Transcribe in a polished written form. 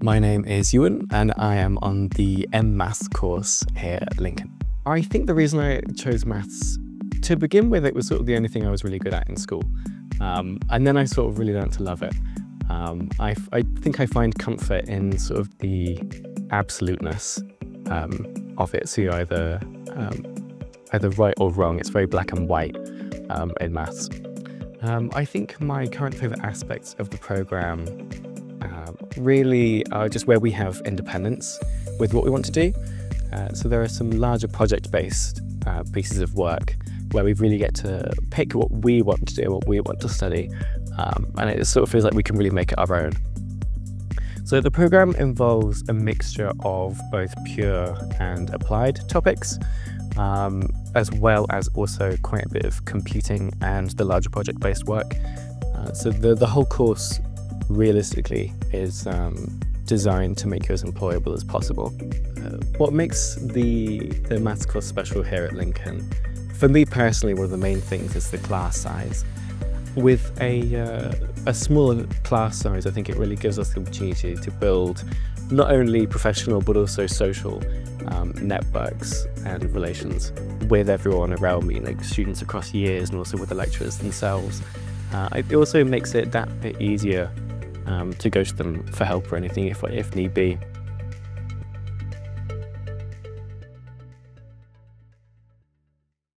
My name is Ewan and I am on the MMath course here at Lincoln. I think the reason I chose maths, to begin with, it was sort of the only thing I was really good at in school. And then I sort of really learned to love it. I think I find comfort in sort of the absoluteness of it. So you're either right or wrong. It's very black and white in maths. I think my current favourite aspects of the programme really are just where we have independence with what we want to do. So there are some larger project-based pieces of work where we really get to pick what we want to do, what we want to study, and it sort of feels like we can really make it our own. So the programme involves a mixture of both pure and applied topics, as well as also quite a bit of computing and the larger project-based work. So the whole course realistically is designed to make you as employable as possible. What makes the maths course special here at Lincoln? For me personally, one of the main things is the class size. With a smaller class size, I think it really gives us the opportunity to build not only professional but also social networks and relations with everyone around me, like students across years and also with the lecturers themselves. It also makes it that bit easier to go to them for help or anything if need be.